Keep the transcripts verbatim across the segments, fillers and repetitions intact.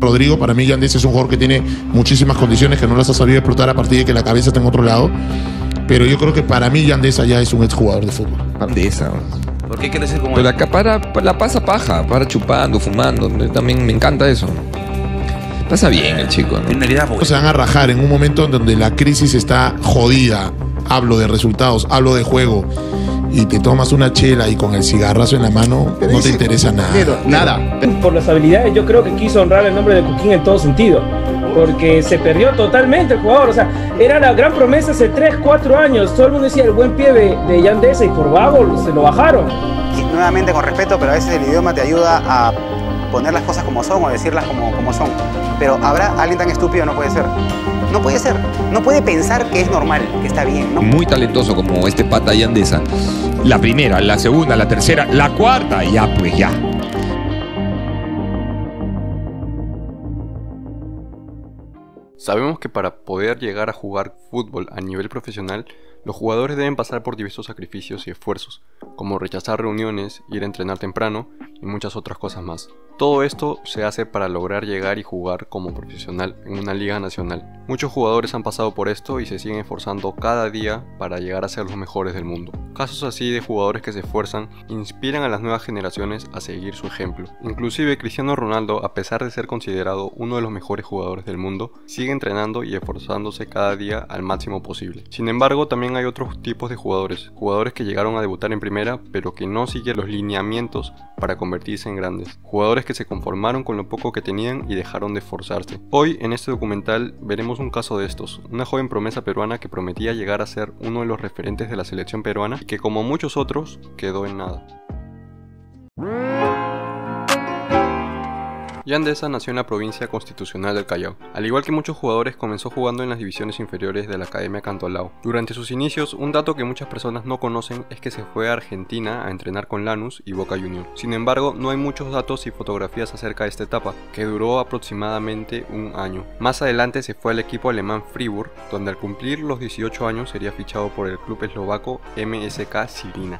Rodrigo, para mí Jean Deza es un jugador que tiene muchísimas condiciones que no las ha sabido explotar a partir de que la cabeza está en otro lado. Pero yo creo que para mí Jean Deza ya es un exjugador de fútbol. Jean Deza. ¿Por qué quieres ser como él? Pero acá para, la pasa paja, para chupando, fumando. También me encanta eso. Pasa bien el chico, ¿no? En realidad, porque... se van a rajar en un momento donde la crisis está jodida. Hablo de resultados, hablo de juego. Y te tomas una chela y con el cigarrazo en la mano, no te interesa nada. Pero, nada. Por las habilidades, yo creo que quiso honrar el nombre de Cuquín en todo sentido. Porque se perdió totalmente el jugador. O sea, era la gran promesa hace tres, cuatro años. Todo el mundo decía el buen pie de, de Jean Deza y por vago se lo bajaron. Y nuevamente con respeto, pero a veces el idioma te ayuda a poner las cosas como son o decirlas como, como son. Pero habrá alguien tan estúpido, no puede ser. No puede ser, no puede pensar que es normal, que está bien, ¿no? Muy talentoso como este pata Jean Deza. La primera, la segunda, la tercera, la cuarta, ya pues ya. Sabemos que para poder llegar a jugar fútbol a nivel profesional, los jugadores deben pasar por diversos sacrificios y esfuerzos, como rechazar reuniones, ir a entrenar temprano y muchas otras cosas más. Todo esto se hace para lograr llegar y jugar como profesional en una liga nacional. Muchos jugadores han pasado por esto y se siguen esforzando cada día para llegar a ser los mejores del mundo. Casos así de jugadores que se esfuerzan inspiran a las nuevas generaciones a seguir su ejemplo. Inclusive Cristiano Ronaldo, a pesar de ser considerado uno de los mejores jugadores del mundo, sigue entrenando y esforzándose cada día al máximo posible. Sin embargo, también hay otros tipos de jugadores, jugadores que llegaron a debutar en primera pero que no siguen los lineamientos para convertirse en grandes, jugadores que que se conformaron con lo poco que tenían y dejaron de esforzarse. Hoy en este documental veremos un caso de estos, una joven promesa peruana que prometía llegar a ser uno de los referentes de la selección peruana y que, como muchos otros, quedó en nada. Jean Deza nació en la provincia constitucional del Callao. Al igual que muchos jugadores, comenzó jugando en las divisiones inferiores de la Academia Cantolao. Durante sus inicios, un dato que muchas personas no conocen es que se fue a Argentina a entrenar con Lanus y Boca Juniors. Sin embargo, no hay muchos datos y fotografías acerca de esta etapa, que duró aproximadamente un año. Más adelante se fue al equipo alemán Friburg, donde al cumplir los dieciocho años sería fichado por el club eslovaco M S K Žilina.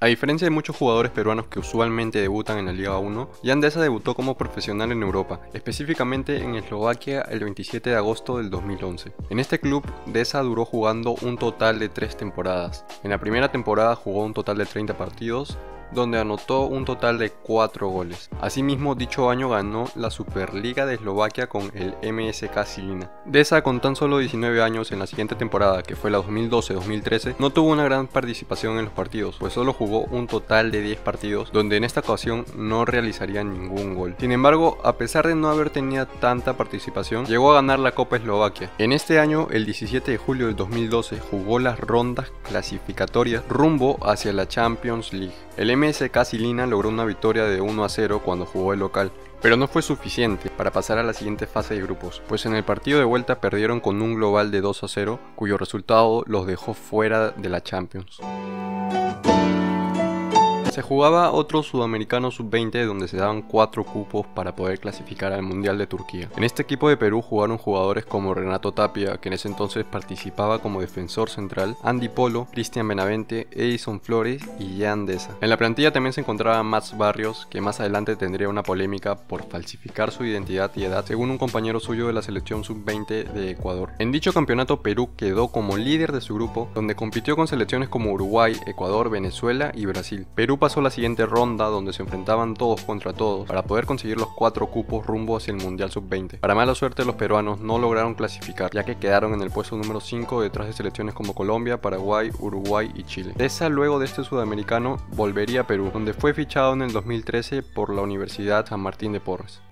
A diferencia de muchos jugadores peruanos que usualmente debutan en la Liga uno, Jean Deza debutó como profesional en Europa, específicamente en Eslovaquia el veintisiete de agosto del dos mil once. En este club, Deza duró jugando un total de tres temporadas. En la primera temporada jugó un total de treinta partidos, donde anotó un total de cuatro goles. Asimismo, dicho año ganó la Superliga de Eslovaquia con el M S K Žilina. Deza, con tan solo diecinueve años, en la siguiente temporada, que fue la dos mil doce dos mil trece, no tuvo una gran participación en los partidos, pues solo jugó un total de diez partidos, donde en esta ocasión no realizaría ningún gol. Sin embargo, a pesar de no haber tenido tanta participación, llegó a ganar la Copa Eslovaquia. En este año, el diecisiete de julio del dos mil doce, jugó las rondas clasificatorias rumbo hacia la Champions League. El M S K Žilina logró una victoria de uno a cero cuando jugó el local, pero no fue suficiente para pasar a la siguiente fase de grupos, pues en el partido de vuelta perdieron con un global de dos a cero, cuyo resultado los dejó fuera de la Champions. Se jugaba otro sudamericano sub veinte donde se daban cuatro cupos para poder clasificar al Mundial de Turquía. En este equipo de Perú jugaron jugadores como Renato Tapia, que en ese entonces participaba como defensor central, Andy Polo, Cristian Benavente, Edison Flores y Jean Deza. En la plantilla también se encontraba Max Barrios, que más adelante tendría una polémica por falsificar su identidad y edad según un compañero suyo de la selección sub veinte de Ecuador. En dicho campeonato, Perú quedó como líder de su grupo, donde compitió con selecciones como Uruguay, Ecuador, Venezuela y Brasil. Perú pasó la siguiente ronda, donde se enfrentaban todos contra todos para poder conseguir los cuatro cupos rumbo hacia el Mundial sub veinte. Para mala suerte, los peruanos no lograron clasificar, ya que quedaron en el puesto número cinco detrás de selecciones como Colombia, Paraguay, Uruguay y Chile. Deza, luego de este sudamericano, volvería a Perú, donde fue fichado en el dos mil trece por la Universidad San Martín de Porres.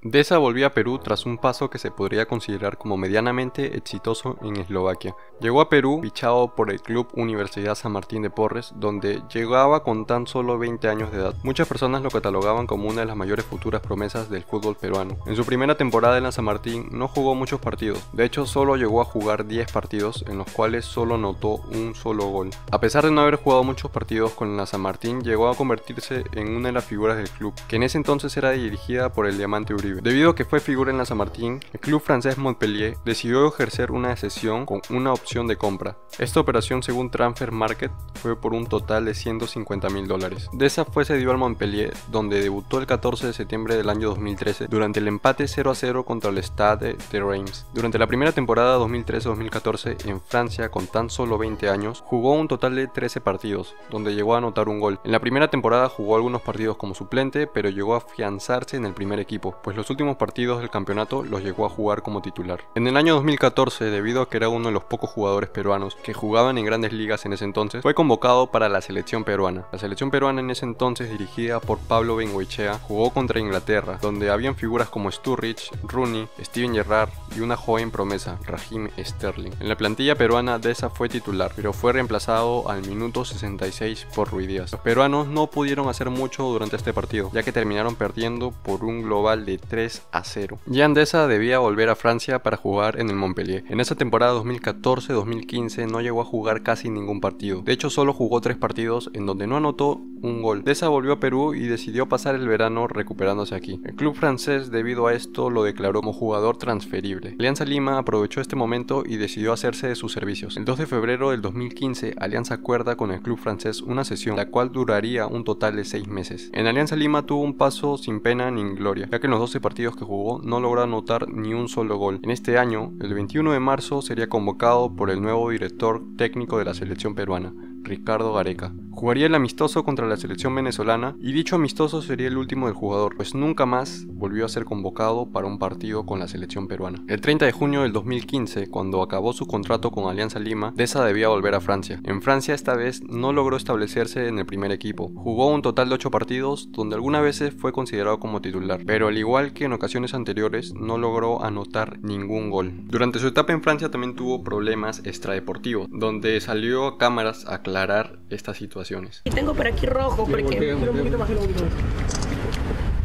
Deza volvió a Perú tras un paso que se podría considerar como medianamente exitoso en Eslovaquia. Llegó a Perú fichado por el club Universidad San Martín de Porres, donde llegaba con tan solo veinte años de edad. Muchas personas lo catalogaban como una de las mayores futuras promesas del fútbol peruano. En su primera temporada en la San Martín no jugó muchos partidos, de hecho solo llegó a jugar diez partidos, en los cuales solo anotó un solo gol. A pesar de no haber jugado muchos partidos con la San Martín, llegó a convertirse en una de las figuras del club, que en ese entonces era dirigida por el Diamante Uribe. Friburg. Debido a que fue figura en la San Martín, el club francés Montpellier decidió ejercer una cesión con una opción de compra. Esta operación, según Transfer Market, fue por un total de ciento cincuenta mil dólares. Deza fue cedido al Montpellier, donde debutó el catorce de septiembre del año dos mil trece durante el empate cero a cero contra el Stade de Reims. Durante la primera temporada dos mil trece dos mil catorce en Francia, con tan solo veinte años, jugó un total de trece partidos, donde llegó a anotar un gol. En la primera temporada jugó algunos partidos como suplente, pero llegó a afianzarse en el primer equipo, pues los últimos partidos del campeonato los llegó a jugar como titular. En el año dos mil catorce, debido a que era uno de los pocos jugadores peruanos que jugaban en grandes ligas en ese entonces, fue convocado para la selección peruana. La selección peruana en ese entonces, dirigida por Pablo Bengoechea, jugó contra Inglaterra, donde habían figuras como Sturridge, Rooney, Steven Gerrard y una joven promesa, Raheem Sterling. En la plantilla peruana, Deza fue titular, pero fue reemplazado al minuto sesenta y seis por Ruiz Díaz. Los peruanos no pudieron hacer mucho durante este partido, ya que terminaron perdiendo por un global de tres a cero. Jean Deza debía volver a Francia para jugar en el Montpellier. En esa temporada dos mil catorce dos mil quince no llegó a jugar casi ningún partido. De hecho, solo jugó tres partidos en donde no anotó un gol. Deza volvió a Perú y decidió pasar el verano recuperándose aquí. El club francés, debido a esto, lo declaró como jugador transferible. Alianza Lima aprovechó este momento y decidió hacerse de sus servicios. El dos de febrero del dos mil quince, Alianza acuerda con el club francés una sesión, la cual duraría un total de seis meses. En Alianza Lima tuvo un paso sin pena ni gloria, ya que en los doce partidos que jugó no logró anotar ni un solo gol. En este año, el veintiuno de marzo, sería convocado por el nuevo director técnico de la selección peruana, Ricardo Gareca. Jugaría el amistoso contra la selección venezolana, y dicho amistoso sería el último del jugador, pues nunca más volvió a ser convocado para un partido con la selección peruana. El treinta de junio del dos mil quince, cuando acabó su contrato con Alianza Lima, Deza debía volver a Francia. En Francia esta vez no logró establecerse en el primer equipo. Jugó un total de ocho partidos, donde algunas veces fue considerado como titular, pero al igual que en ocasiones anteriores no logró anotar ningún gol. Durante su etapa en Francia también tuvo problemas extradeportivos, donde salió a cámaras a aclarar estas situaciones. Y tengo por aquí rojo porque...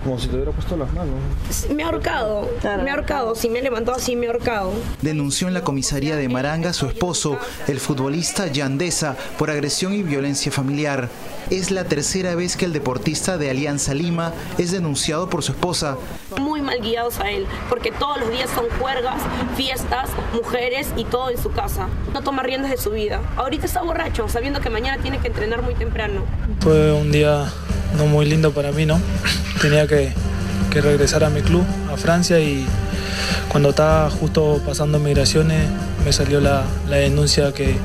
Como si te hubiera puesto las manos. Me ha ahorcado, me ha ahorcado, si me he levantado así me ha ahorcado. Denunció en la comisaría de Maranga su esposo, el futbolista Jean Deza, por agresión y violencia familiar. Es la tercera vez que el deportista de Alianza Lima es denunciado por su esposa. Muy mal guiados a él, porque todos los días son juergas, fiestas, mujeres y todo en su casa. No toma riendas de su vida. Ahorita está borracho, sabiendo que mañana tiene que entrenar muy temprano. Fue un día no muy lindo para mí, ¿no? Tenía que, que regresar a mi club, a Francia, y cuando estaba justo pasando migraciones me salió la, la denuncia que,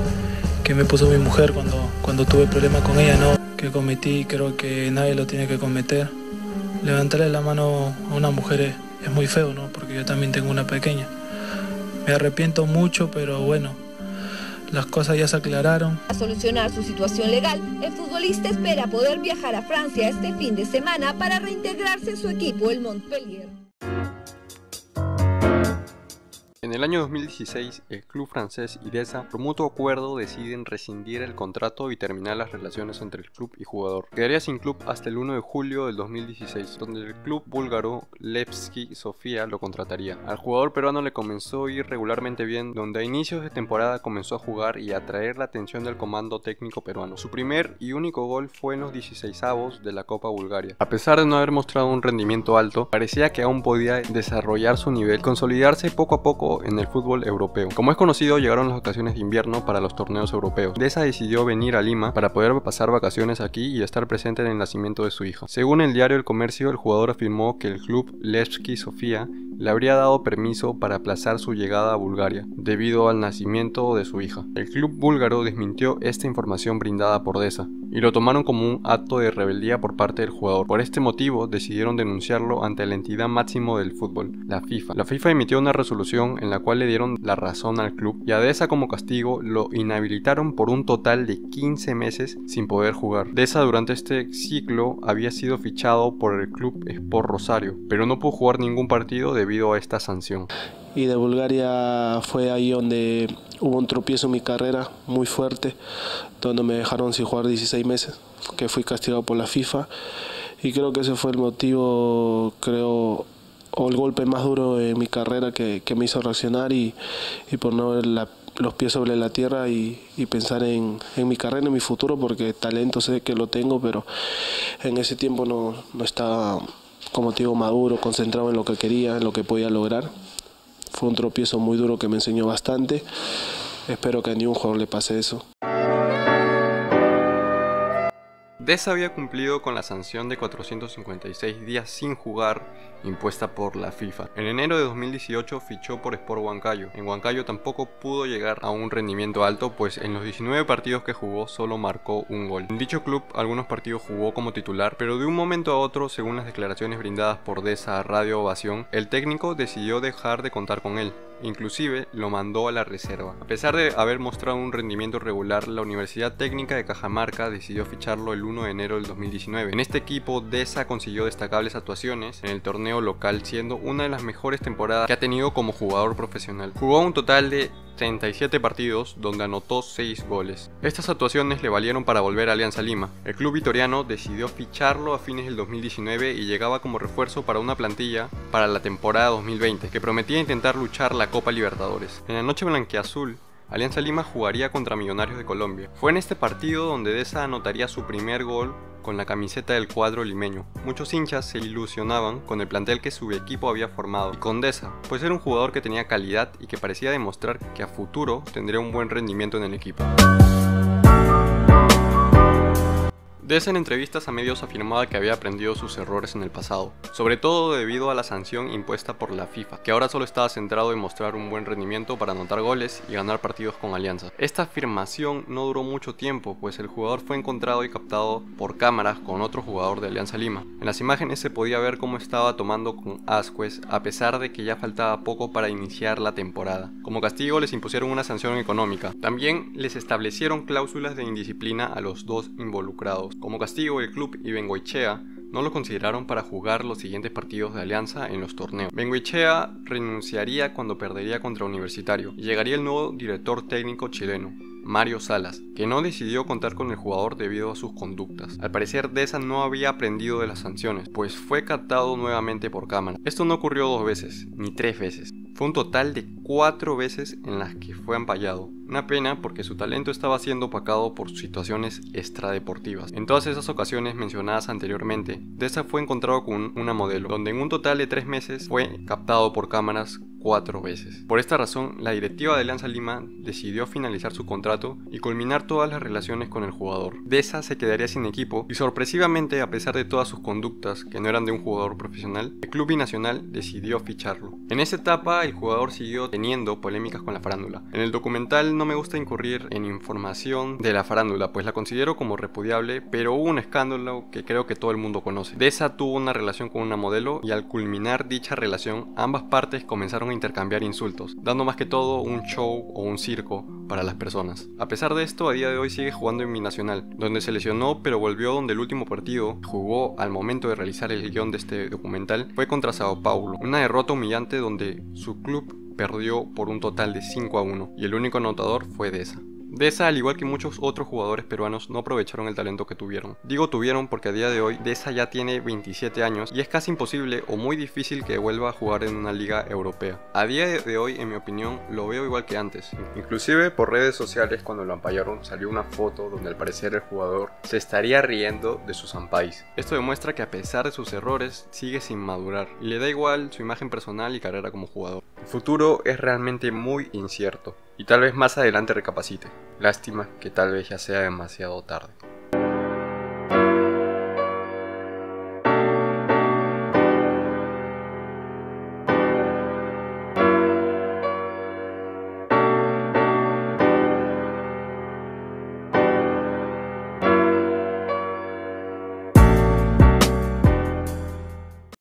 que me puso mi mujer cuando, cuando tuve problemas con ella, ¿no? Que cometí, creo que nadie lo tiene que cometer. Levantarle la mano a una mujer es, es muy feo, ¿no? Porque yo también tengo una pequeña. Me arrepiento mucho, pero bueno, las cosas ya se aclararon. Para solucionar su situación legal, el futbolista espera poder viajar a Francia este fin de semana para reintegrarse en su equipo, el Montpellier. En el año dos mil dieciséis, el club francés y Deza, por mutuo acuerdo, deciden rescindir el contrato y terminar las relaciones entre el club y jugador. Quedaría sin club hasta el uno de julio del dos mil dieciséis, donde el club búlgaro Levski Sofía lo contrataría. Al jugador peruano le comenzó a ir regularmente bien, donde a inicios de temporada comenzó a jugar y a atraer la atención del comando técnico peruano. Su primer y único gol fue en los dieciseisavos de la Copa Bulgaria. A pesar de no haber mostrado un rendimiento alto, parecía que aún podía desarrollar su nivel, consolidarse poco a poco en el fútbol europeo. Como es conocido, llegaron las vacaciones de invierno para los torneos europeos. Deza decidió venir a Lima para poder pasar vacaciones aquí y estar presente en el nacimiento de su hija. Según el diario El Comercio, el jugador afirmó que el club Levski Sofía le habría dado permiso para aplazar su llegada a Bulgaria debido al nacimiento de su hija. El club búlgaro desmintió esta información brindada por Deza y lo tomaron como un acto de rebeldía por parte del jugador. Por este motivo decidieron denunciarlo ante la entidad máxima del fútbol, la FIFA. La FIFA emitió una resolución en la cual le dieron la razón al club y a Deza, como castigo, lo inhabilitaron por un total de quince meses sin poder jugar. Deza durante este ciclo había sido fichado por el club Sport Rosario, pero no pudo jugar ningún partido debido a esta sanción. Y de Bulgaria fue ahí donde hubo un tropiezo en mi carrera muy fuerte, donde me dejaron sin jugar dieciséis meses, que fui castigado por la FIFA, y creo que ese fue el motivo, creo, o el golpe más duro de mi carrera que, que me hizo reaccionar y, y por no ver la, los pies sobre la tierra y, y pensar en, en mi carrera, en mi futuro, porque talento sé que lo tengo, pero en ese tiempo no, no estaba como te digo, maduro, concentrado en lo que quería, en lo que podía lograr. Fue un tropiezo muy duro que me enseñó bastante. Espero que a ningún jugador le pase eso. Deza había cumplido con la sanción de cuatrocientos cincuenta y seis días sin jugar impuesta por la FIFA. En enero de dos mil dieciocho fichó por Sport Huancayo. En Huancayo tampoco pudo llegar a un rendimiento alto, pues en los diecinueve partidos que jugó solo marcó un gol. En dicho club algunos partidos jugó como titular, pero de un momento a otro, según las declaraciones brindadas por Deza a Radio Ovación, el técnico decidió dejar de contar con él. Inclusive lo mandó a la reserva. A pesar de haber mostrado un rendimiento regular, la Universidad Técnica de Cajamarca decidió ficharlo el uno de enero del dos mil diecinueve. En este equipo, Deza consiguió destacables actuaciones en el torneo local, siendo una de las mejores temporadas que ha tenido como jugador profesional. Jugó un total de treinta y siete partidos, donde anotó seis goles. Estas actuaciones le valieron para volver a Alianza Lima. El club vitoriano decidió ficharlo a fines del dos mil diecinueve y llegaba como refuerzo para una plantilla para la temporada dos mil veinte, que prometía intentar luchar la Copa Libertadores. En la noche blanquiazul, Alianza Lima jugaría contra Millonarios de Colombia. Fue en este partido donde Deza anotaría su primer gol con la camiseta del cuadro limeño. Muchos hinchas se ilusionaban con el plantel que su equipo había formado, y con Deza, pues era un jugador que tenía calidad y que parecía demostrar que a futuro tendría un buen rendimiento en el equipo. Deza en entrevistas a medios afirmaba que había aprendido sus errores en el pasado, sobre todo debido a la sanción impuesta por la FIFA, que ahora solo estaba centrado en mostrar un buen rendimiento para anotar goles y ganar partidos con Alianza. Esta afirmación no duró mucho tiempo, pues el jugador fue encontrado y captado por cámaras con otro jugador de Alianza Lima. En las imágenes se podía ver cómo estaba tomando con ascuas, a pesar de que ya faltaba poco para iniciar la temporada. Como castigo les impusieron una sanción económica. También les establecieron cláusulas de indisciplina a los dos involucrados. Como castigo, el club y Bengoechea no lo consideraron para jugar los siguientes partidos de Alianza en los torneos. Bengoechea renunciaría cuando perdería contra Universitario y llegaría el nuevo director técnico chileno, Mario Salas, que no decidió contar con el jugador debido a sus conductas. Al parecer, Deza no había aprendido de las sanciones, pues fue captado nuevamente por cámara. Esto no ocurrió dos veces, ni tres veces. Fue un total de cuatro veces en las que fue ampallado. Una pena, porque su talento estaba siendo opacado por situaciones extradeportivas. En todas esas ocasiones mencionadas anteriormente, Deza fue encontrado con una modelo, donde en un total de tres meses fue captado por cámaras cuatro veces. Por esta razón, la directiva de Alianza Lima decidió finalizar su contrato y culminar todas las relaciones con el jugador. Deza se quedaría sin equipo y, sorpresivamente, a pesar de todas sus conductas que no eran de un jugador profesional, el club binacional decidió ficharlo. En esa etapa, el jugador siguió teniendo polémicas con la farándula. En el documental no me gusta incurrir en información de la farándula, pues la considero como repudiable, pero hubo un escándalo que creo que todo el mundo conoce. Deza tuvo una relación con una modelo y, al culminar dicha relación, ambas partes comenzaron a intercambiar insultos, dando más que todo un show o un circo para las personas. A pesar de esto, a día de hoy sigue jugando en Binacional, donde se lesionó pero volvió, donde el último partido jugó al momento de realizar el guión de este documental fue contra Sao Paulo, una derrota humillante donde su club perdió por un total de cinco a uno y el único anotador fue Deza. Deza, al igual que muchos otros jugadores peruanos, no aprovecharon el talento que tuvieron. Digo tuvieron porque a día de hoy Deza ya tiene veintisiete años y es casi imposible o muy difícil que vuelva a jugar en una liga europea. A día de hoy, en mi opinión, lo veo igual que antes. Inclusive por redes sociales, cuando lo ampallaron, salió una foto donde al parecer el jugador se estaría riendo de sus ampais. Esto demuestra que, a pesar de sus errores, sigue sin madurar y le da igual su imagen personal y carrera como jugador. El futuro es realmente muy incierto y tal vez más adelante recapacite. Lástima que tal vez ya sea demasiado tarde.